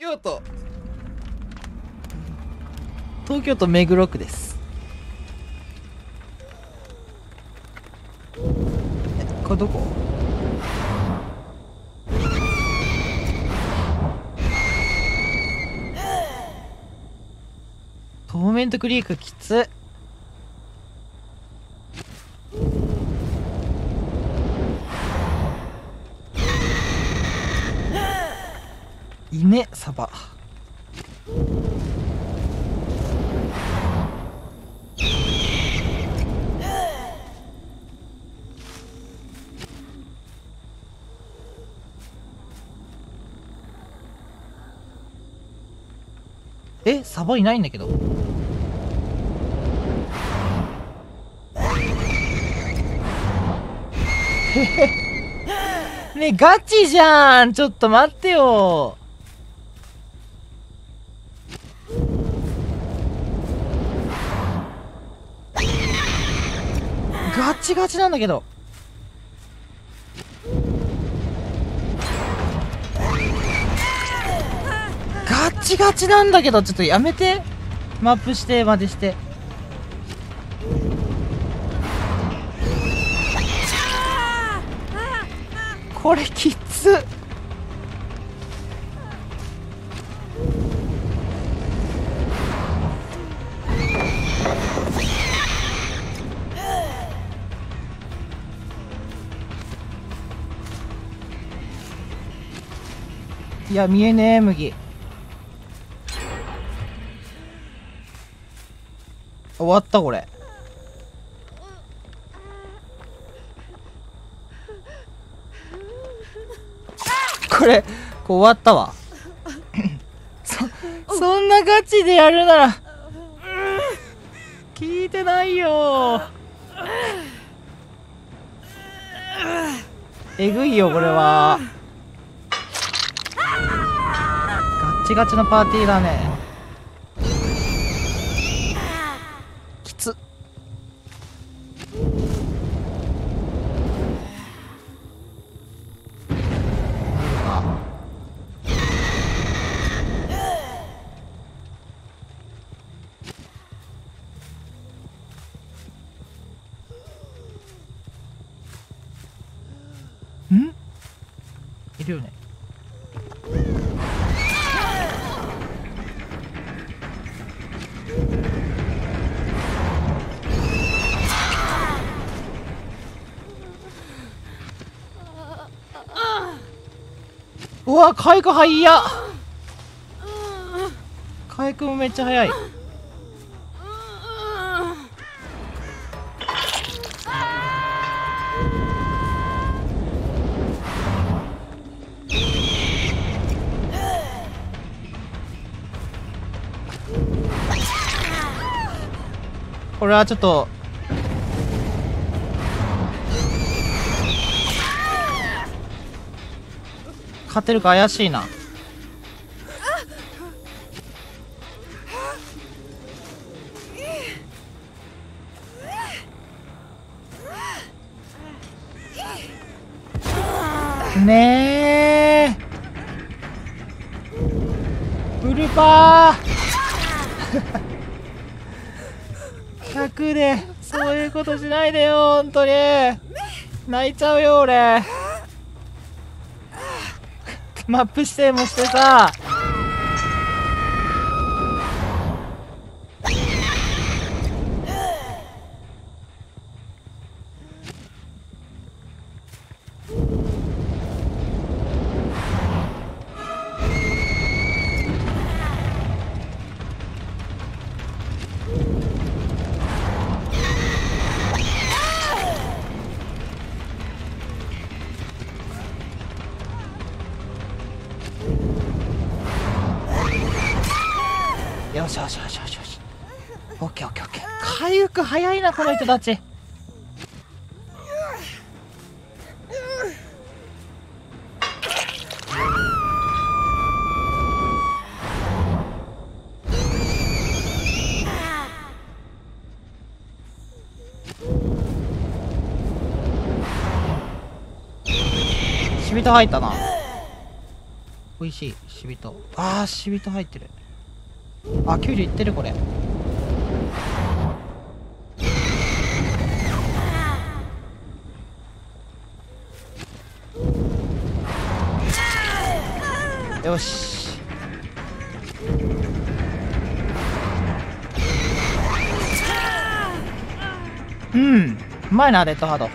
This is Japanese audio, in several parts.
東京都目黒区です。これどこ？トーメントクリークきつっ。稲サバえ、サバいないんだけど。ねえガチじゃん。ちょっと待ってよ。ガチガチなんだけど。ガチガチなんだけど、ちょっとやめて。マップしてまでして。これきつっ。いや見えねえ麦。終わったこれ。これ終わったわ。そんなガチでやるなら聞いてないよ。えぐいよこれは。ガチガチのパーティーだね。きつっ。ん？いるよね。うわ、カイクはいや。カイクもめっちゃ速い。これはちょっと。勝てるか怪しいな。ねえウルパー100でそういうことしないでよ。本当に泣いちゃうよ俺。マップ指定もしてさ。よしよしよしよしよし。オッケーオッケーオッケー。かゆく早いなこの人たち。しびた入ったな。美味しいシビト。あーシビト入ってる。あ給料いってるこれ。よしうんうまいなレッドハード。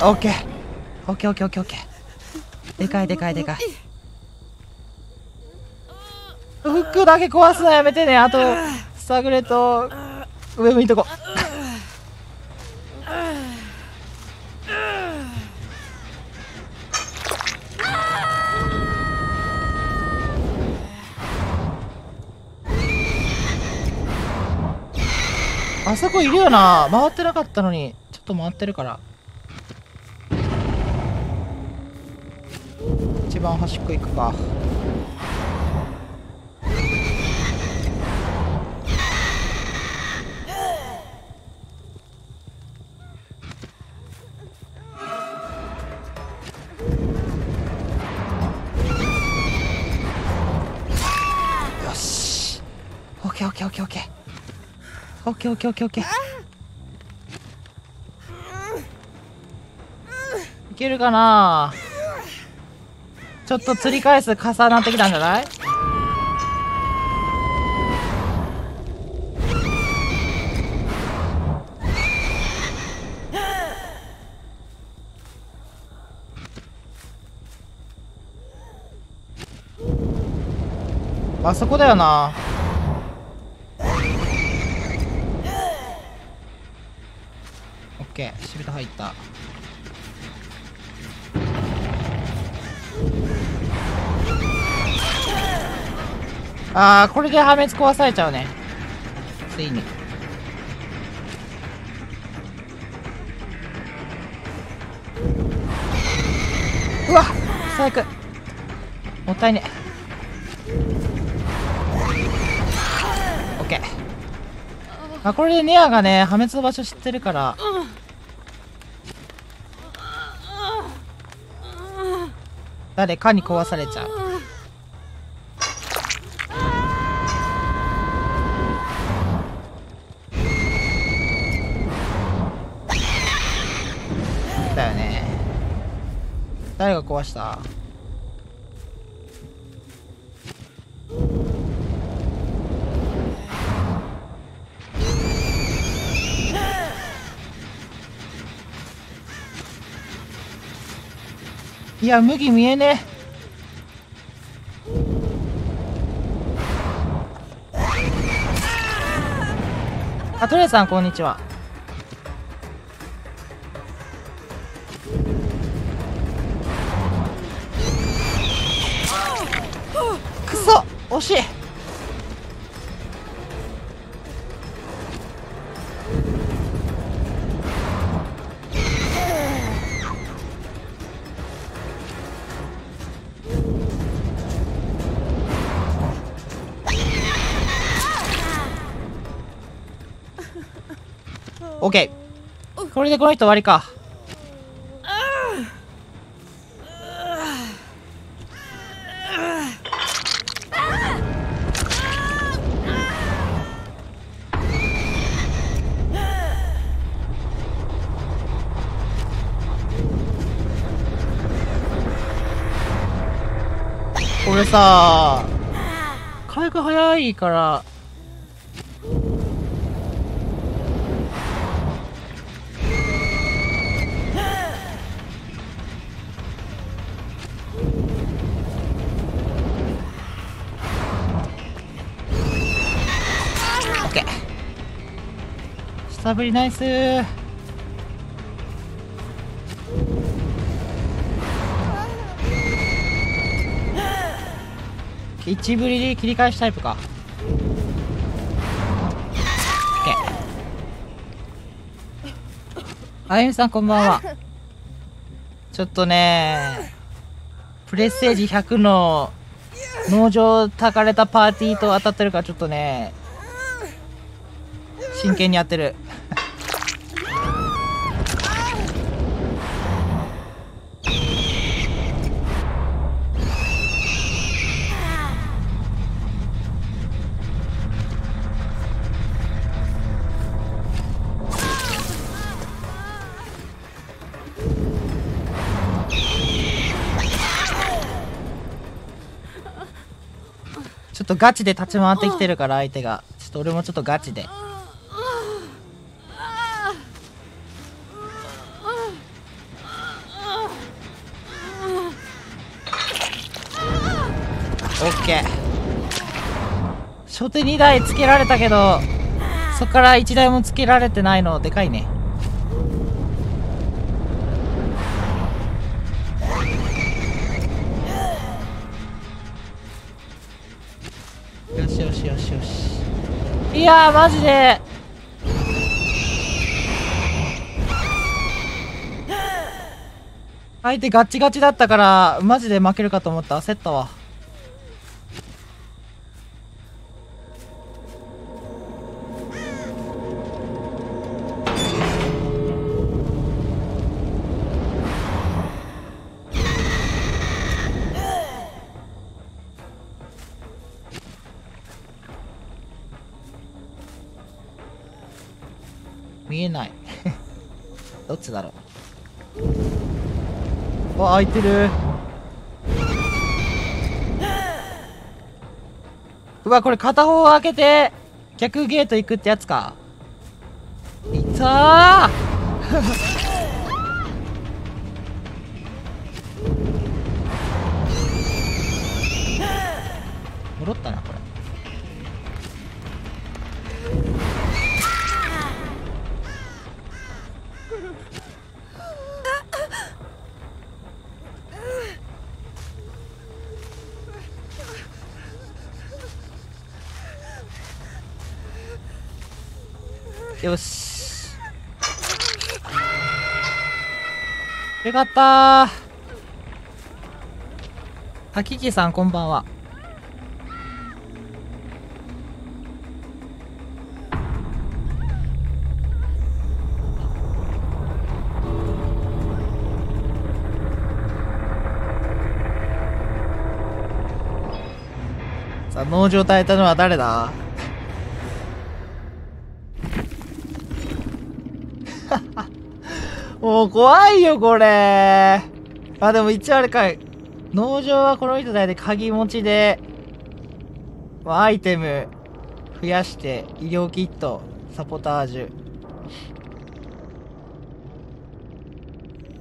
オッケーオッケーオッケーオッケーオッケー。でかいでかいでかい。服だけ壊すのやめてね。あとサグレと上向いとこ。あそこいるよな。回ってなかったのにちょっと回ってるから。一番端っこ行くか。よしオッケーオッケーオッケーオッケーオッケーオッケーオッケーオッケー。いけるかな。ちょっと釣り返す重なってきたんじゃない。あそこだよな。シビト入った。ああこれで破滅壊されちゃうね。ついに。うわっ最悪。もったいね。オッケー。あこれでネアがね破滅の場所知ってるから。誰かに壊されちゃう。だよね。誰が壊した。いや麦見えねえ。あトレーさんこんにちは。くそ惜しい。オッケーこれでこの人終わりか。これさ回復早いから。下振りナイスー。1振りで切り返しタイプか。あゆみさんこんばんは。ちょっとねプレステージ100の農場たかれたパーティーと当たってるからちょっとね真剣にやってる。とガチで立ち回ってきてるから相手が、ちょっと俺もちょっとガチで。オッケー、初手2台つけられたけどそっから1台もつけられてないのでかいね。よしよしよしよし。いやーマジで相手ガチガチだったからマジで負けるかと思った。焦ったわ。見えないどっちだろう。あ、開いてる。うわ、これ片方開けて逆ゲート行くってやつか。いたー戻ったなこれ。よし、よかったー。滝木さんこんばんは。さあ農場を耐えたのは誰だ。もう怖いよ、これ。あ、でも一応あれかい。農場はこの人だいで鍵持ちで、アイテム増やして、医療キット、サポタージュ。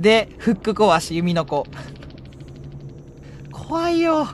で、フック壊し、弓の子。怖いよ。